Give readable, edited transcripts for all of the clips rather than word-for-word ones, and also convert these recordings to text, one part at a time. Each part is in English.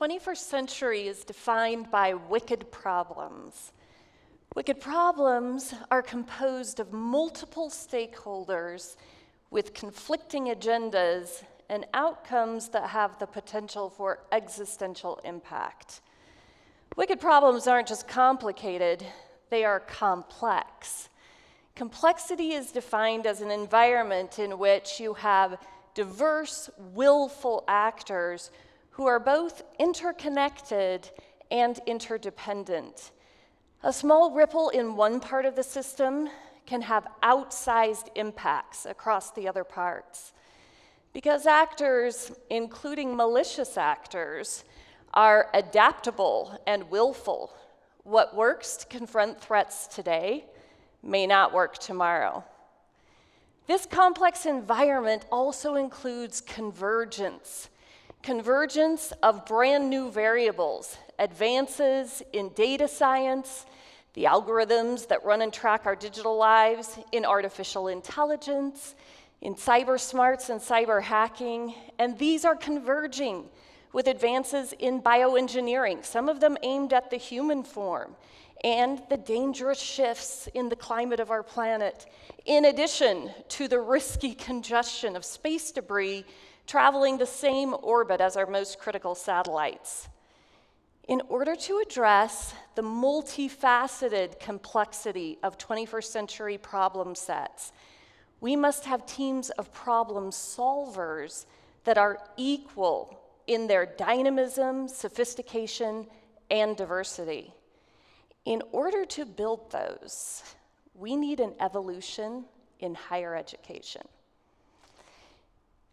21st century is defined by wicked problems. Wicked problems are composed of multiple stakeholders with conflicting agendas and outcomes that have the potential for existential impact. Wicked problems aren't just complicated, they are complex. Complexity is defined as an environment in which you have diverse, willful actors who are both interconnected and interdependent. A small ripple in one part of the system can have outsized impacts across the other parts. Because actors, including malicious actors, are adaptable and willful. What works to confront threats today may not work tomorrow. This complex environment also includes convergence. Convergence of brand new variables, advances in data science, the algorithms that run and track our digital lives, in artificial intelligence, in cyber smarts and cyber hacking, and these are converging with advances in bioengineering, some of them aimed at the human form, and the dangerous shifts in the climate of our planet, in addition to the risky congestion of space debris traveling the same orbit as our most critical satellites. In order to address the multifaceted complexity of 21st century problem sets, we must have teams of problem solvers that are equal in their dynamism, sophistication, and diversity. In order to build those, we need an evolution in higher education.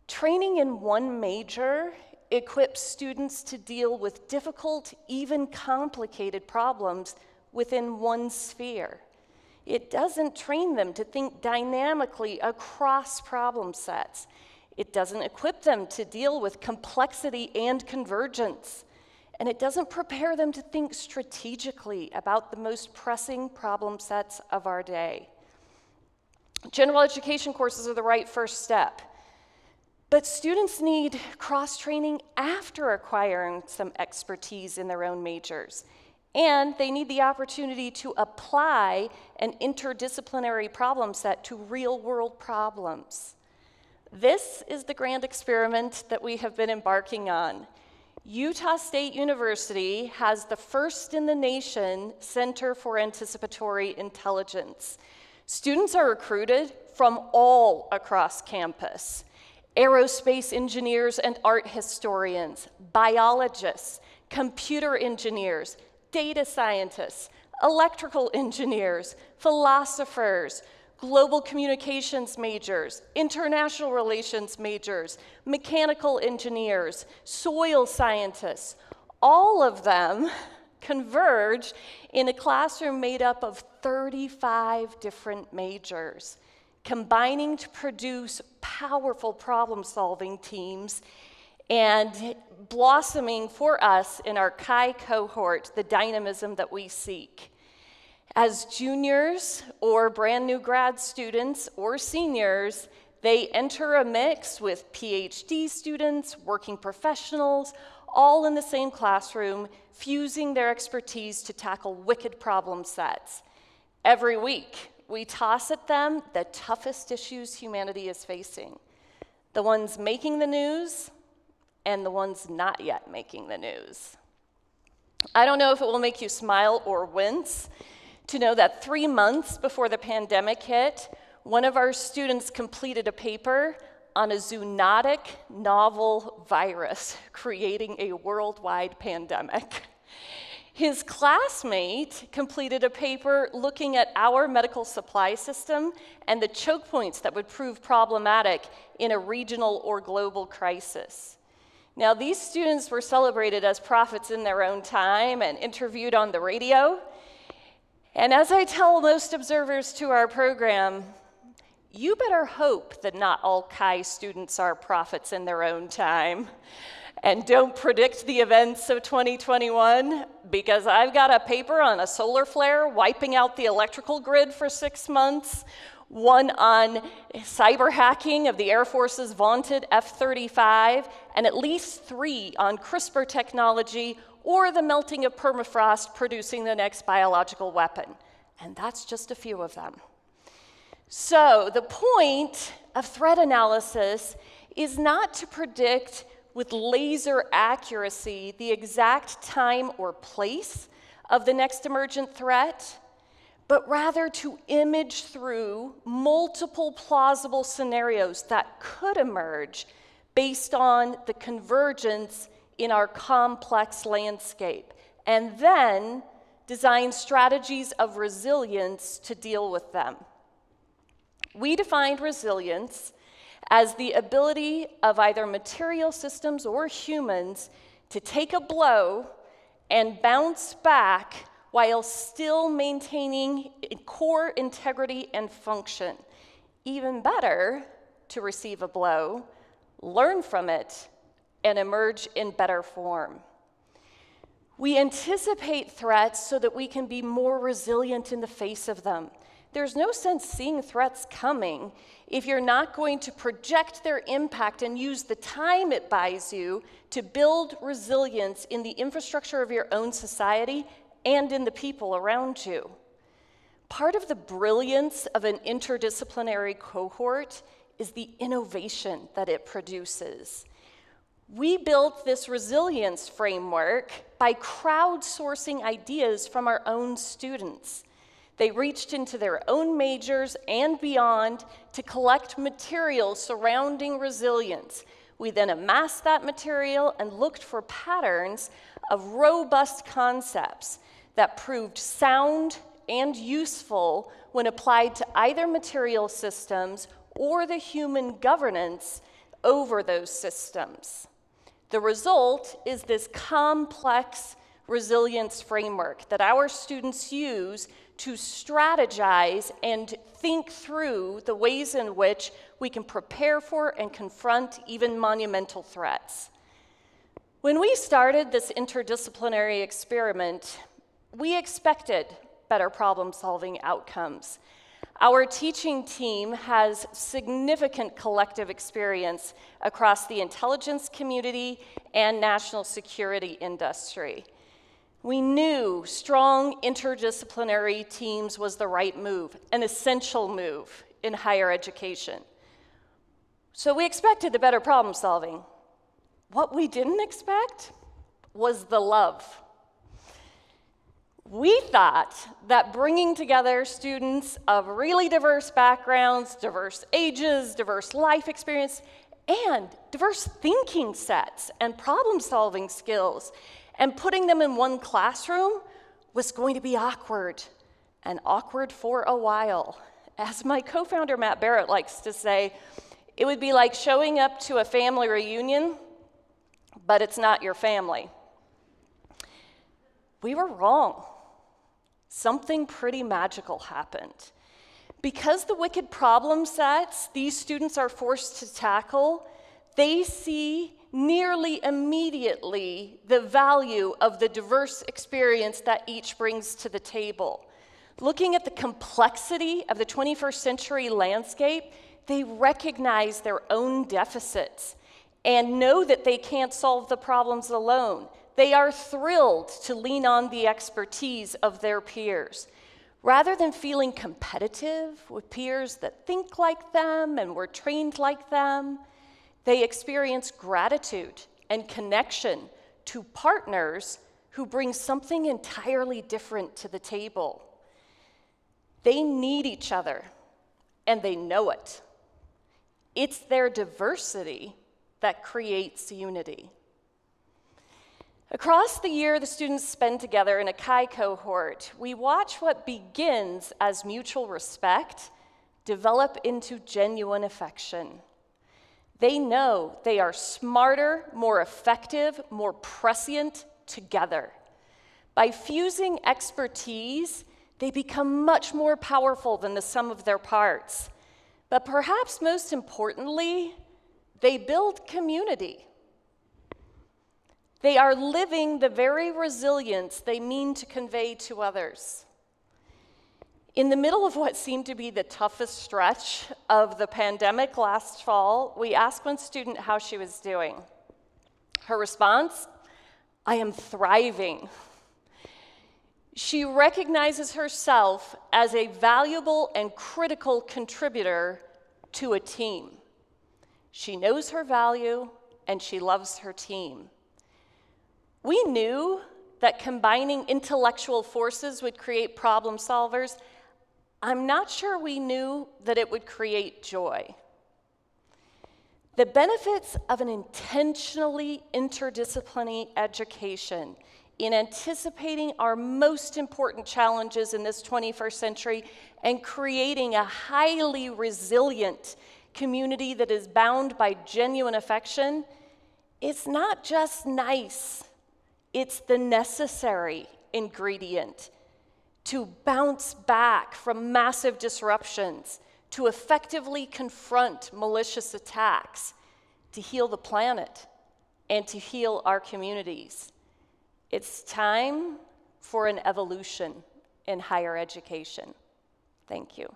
Training in one major equips students to deal with difficult, even complicated problems within one sphere. It doesn't train them to think dynamically across problem sets. It doesn't equip them to deal with complexity and convergence. And it doesn't prepare them to think strategically about the most pressing problem sets of our day. General education courses are the right first step. But students need cross-training after acquiring some expertise in their own majors. And they need the opportunity to apply an interdisciplinary problem set to real-world problems. This is the grand experiment that we have been embarking on. Utah State University has the first in the nation Center for Anticipatory Intelligence. Students are recruited from all across campus. Aerospace engineers and art historians, biologists, computer engineers, data scientists, electrical engineers, philosophers, global communications majors, international relations majors, mechanical engineers, soil scientists, all of them converge in a classroom made up of 35 different majors, combining to produce powerful problem-solving teams and blossoming for us in our CAI cohort, the dynamism that we seek. As juniors or brand new grad students or seniors, they enter a mix with PhD students, working professionals, all in the same classroom, fusing their expertise to tackle wicked problem sets. Every week, we toss at them the toughest issues humanity is facing, the ones making the news, and the ones not yet making the news. I don't know if it will make you smile or wince to know that 3 months before the pandemic hit, one of our students completed a paper on a zoonotic novel virus creating a worldwide pandemic. His classmate completed a paper looking at our medical supply system and the choke points that would prove problematic in a regional or global crisis. Now, these students were celebrated as prophets in their own time and interviewed on the radio. And as I tell most observers to our program, you better hope that not all CAI students are prophets in their own time. And don't predict the events of 2021, because I've got a paper on a solar flare wiping out the electrical grid for 6 months, one on cyber hacking of the Air Force's vaunted F-35, and at least 3 on CRISPR technology or the melting of permafrost producing the next biological weapon. And that's just a few of them. So the point of threat analysis is not to predict with laser accuracy the exact time or place of the next emergent threat, but rather to image through multiple plausible scenarios that could emerge based on the convergence in our complex landscape, and then design strategies of resilience to deal with them. We defined resilience as the ability of either material systems or humans to take a blow and bounce back while still maintaining core integrity and function. Even better, to receive a blow, learn from it, and emerge in better form. We anticipate threats so that we can be more resilient in the face of them. There's no sense seeing threats coming if you're not going to project their impact and use the time it buys you to build resilience in the infrastructure of your own society and in the people around you. Part of the brilliance of an interdisciplinary cohort is the innovation that it produces. We built this resilience framework by crowdsourcing ideas from our own students. They reached into their own majors and beyond to collect material surrounding resilience. We then amassed that material and looked for patterns of robust concepts that proved sound and useful when applied to either material systems or the human governance over those systems. The result is this complex resilience framework that our students use to strategize and think through the ways in which we can prepare for and confront even monumental threats. When we started this interdisciplinary experiment, we expected better problem-solving outcomes. Our teaching team has significant collective experience across the intelligence community and national security industry. We knew strong interdisciplinary teams was the right move, an essential move in higher education. So we expected the better problem solving. What we didn't expect was the love. We thought that bringing together students of really diverse backgrounds, diverse ages, diverse life experience, and diverse thinking sets and problem solving skills, and putting them in one classroom was going to be awkward, and awkward for a while. As my co-founder Matt Barrett likes to say, it would be like showing up to a family reunion, but it's not your family. We were wrong. Something pretty magical happened. Because the wicked problem sets these students are forced to tackle, they see nearly immediately the value of the diverse experience that each brings to the table. Looking at the complexity of the 21st century landscape, they recognize their own deficits and know that they can't solve the problems alone. They are thrilled to lean on the expertise of their peers. Rather than feeling competitive with peers that think like them and were trained like them, they experience gratitude and connection to partners who bring something entirely different to the table. They need each other, and they know it. It's their diversity that creates unity. Across the year the students spend together in a CAI cohort, we watch what begins as mutual respect develop into genuine affection. They know they are smarter, more effective, more prescient together. By fusing expertise, they become much more powerful than the sum of their parts. But perhaps most importantly, they build community. They are living the very resilience they mean to convey to others. In the middle of what seemed to be the toughest stretch of the pandemic last fall, we asked one student how she was doing. Her response, "I am thriving." She recognizes herself as a valuable and critical contributor to a team. She knows her value and she loves her team. We knew that combining intellectual forces would create problem solvers. I'm not sure we knew that it would create joy. The benefits of an intentionally interdisciplinary education in anticipating our most important challenges in this 21st century and creating a highly resilient community that is bound by genuine affection, it's not just nice, it's the necessary ingredient to bounce back from massive disruptions, to effectively confront malicious attacks, to heal the planet, and to heal our communities. It's time for an evolution in higher education. Thank you.